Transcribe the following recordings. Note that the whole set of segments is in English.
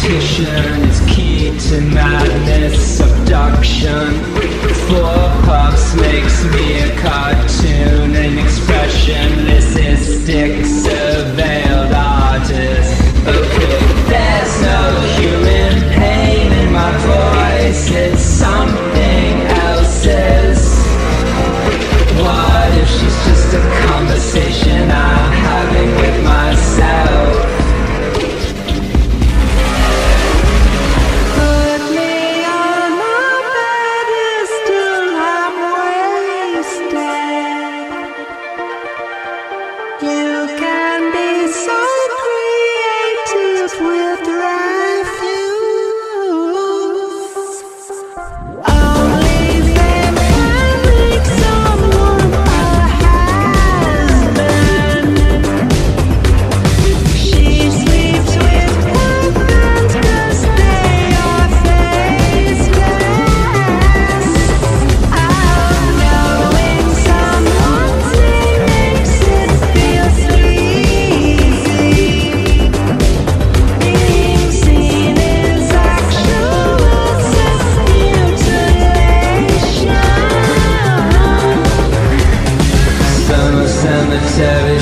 competition is key to madness, abduction. Four puffs makes me a cartoon, an expressionless, istic, surveilled artist. Okay, there's no human pain in my voice, it's something else's. What if she's just a conversation I'm having with myself?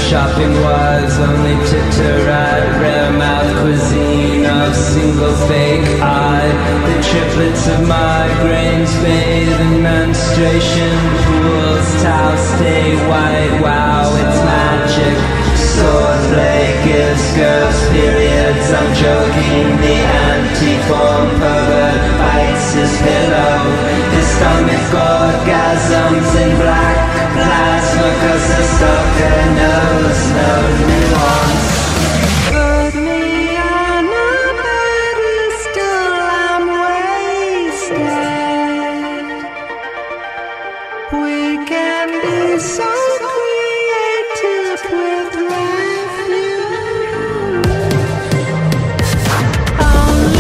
Shopping was only tutorite, rare mouth cuisine of single fake eye. The triplets of migraines bathe in menstruation pools, towels stay white, wow, it's magic. Swordplay gives girls periods, I'm joking. The anti-form pervert bites his pillow. His stomach orgasms in black plasma, cause the stalker knows no nuance. Put me on a pedestal, I'm wasted. We can be so creative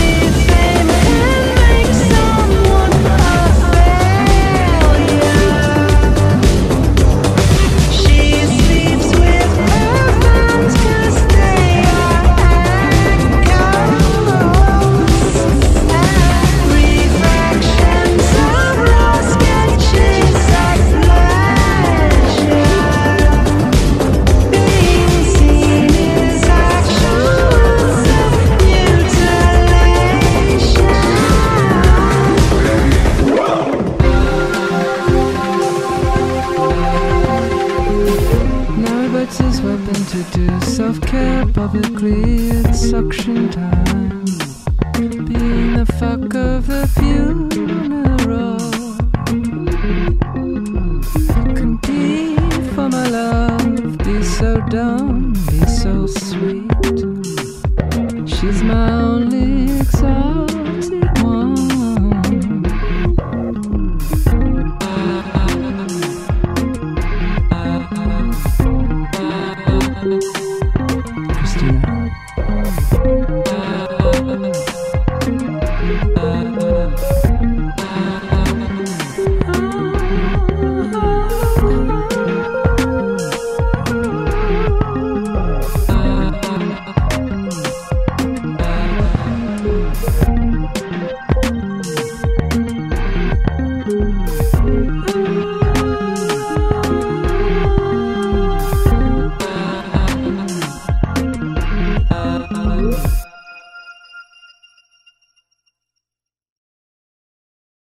with self-care publicly, it's suction time. Being the fuck of a funeral.